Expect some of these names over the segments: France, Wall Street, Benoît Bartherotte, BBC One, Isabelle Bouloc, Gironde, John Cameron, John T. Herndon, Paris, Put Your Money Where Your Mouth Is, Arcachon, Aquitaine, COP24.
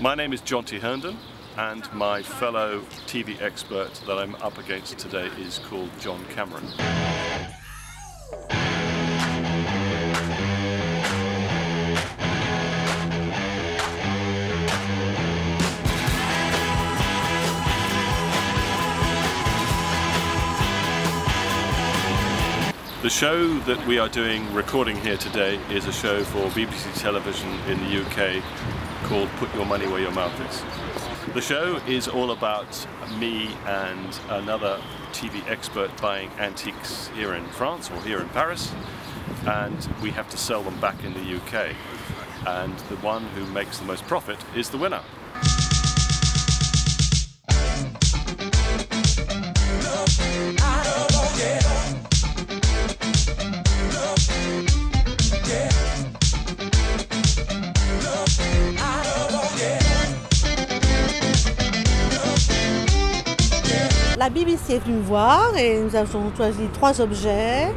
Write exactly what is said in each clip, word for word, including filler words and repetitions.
My name is John T. Herndon, and my fellow T V expert that I'm up against today is called John Cameron. The show that we are doing recording here today is a show for B B C Television in the U K called Put Your Money Where Your Mouth Is. The show is all about me and another T V expert buying antiques here in France or here in Paris, and we have to sell them back in the U K, and the one who makes the most profit is the winner. La B B C est venue me voir et nous avons choisi trois objets,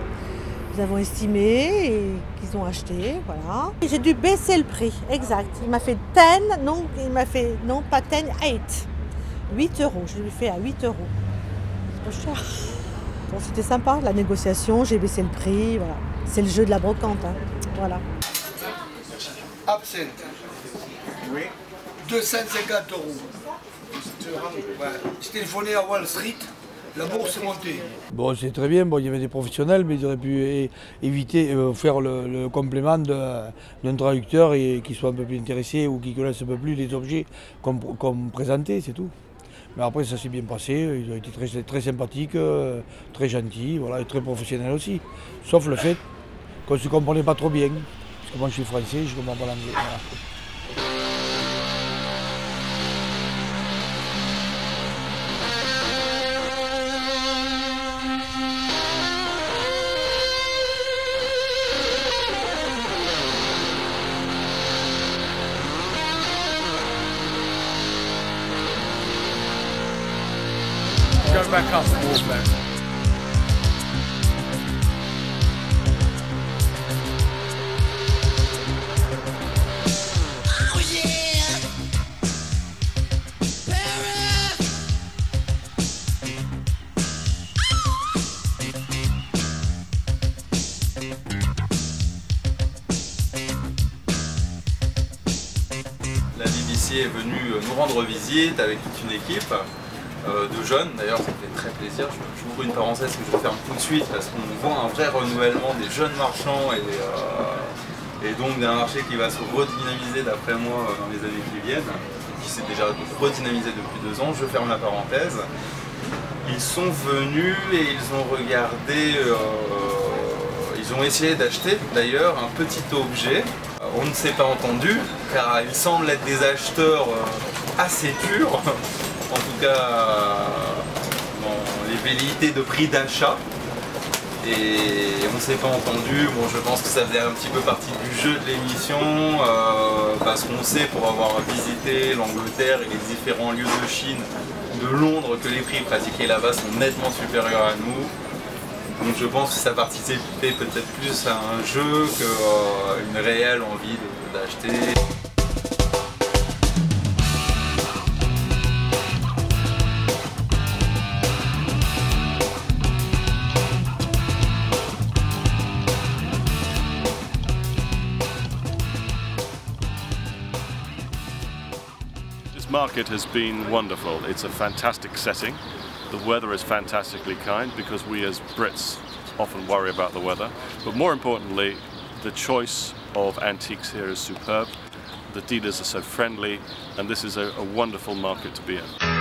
nous avons estimé et qu'ils ont acheté, voilà. J'ai dû baisser le prix, exact. Il m'a fait dix, non, il m'a fait, non pas dix, huit. huit euros, je l'ai fait à huit euros. C'est pas cher. Bon, c'était sympa, la négociation, j'ai baissé le prix, voilà. C'est le jeu de la brocante, hein. Voilà. Absinthe, oui. deux cent cinquante euros. Je téléphonais à Wall Street, la bourse est montée. Bon, c'est très bien, bon, il y avait des professionnels, mais ils auraient pu éviter, euh, faire le, le complément d'un traducteur et qui soit un peu plus intéressé ou qui connaisse un peu plus les objets qu'on qu'on présentait, c'est tout. Mais après, ça s'est bien passé, ils ont été très, très sympathiques, euh, très gentils, voilà, et très professionnels aussi. Sauf le fait qu'on ne se comprenait pas trop bien, parce que moi je suis français, je ne comprends pas l'anglais. Voilà. Go back up and walk back. Oh yeah! La B B C est venue nous rendre visite avec toute une équipe. Euh, de jeunes, d'ailleurs ça fait très plaisir. Je, je ouvre une parenthèse que je ferme tout de suite parce qu'on voit un vrai renouvellement des jeunes marchands et, euh, et donc d'un marché qui va se redynamiser d'après moi dans les années qui viennent, qui s'est déjà redynamisé depuis deux ans. Je ferme la parenthèse. Ils sont venus et ils ont regardé, euh, ils ont essayé d'acheter d'ailleurs un petit objet. On ne s'est pas entendu car ils semblent être des acheteurs assez durs. En tout cas, bon, les velléités de prix d'achat, et on ne s'est pas entendu. Bon, je pense que ça faisait un petit peu partie du jeu de l'émission, euh, parce qu'on sait, pour avoir visité l'Angleterre et les différents lieux de Chine, de Londres, que les prix pratiqués là-bas sont nettement supérieurs à nous. Donc je pense que ça participait peut-être plus à un jeu qu'à euh, une réelle envie d'acheter. The market has been wonderful. It's a fantastic setting. The weather is fantastically kind, because we as Brits often worry about the weather. But more importantly, the choice of antiques here is superb. The dealers are so friendly, and this is a, a wonderful market to be in.